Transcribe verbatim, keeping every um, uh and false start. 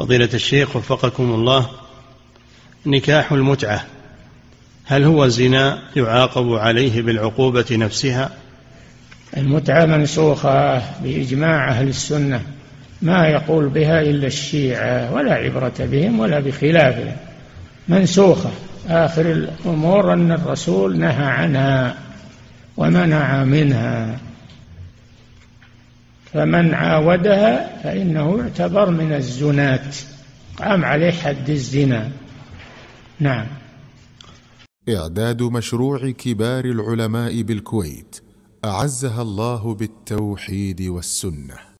فضيلة الشيخ وفقكم الله، نكاح المتعة هل هو زنا يعاقب عليه بالعقوبة نفسها؟ المتعة منسوخة بإجماع أهل السنة، ما يقول بها إلا الشيعة ولا عبرة بهم ولا بخلافهم، منسوخة. آخر الأمور أن الرسول نهى عنها ومنع منها، فمن عاودها فإنه يعتبر من الزنات، قام عليه حد الزنا. نعم. إعداد مشروع كبار العلماء بالكويت أعزها الله بالتوحيد والسنة.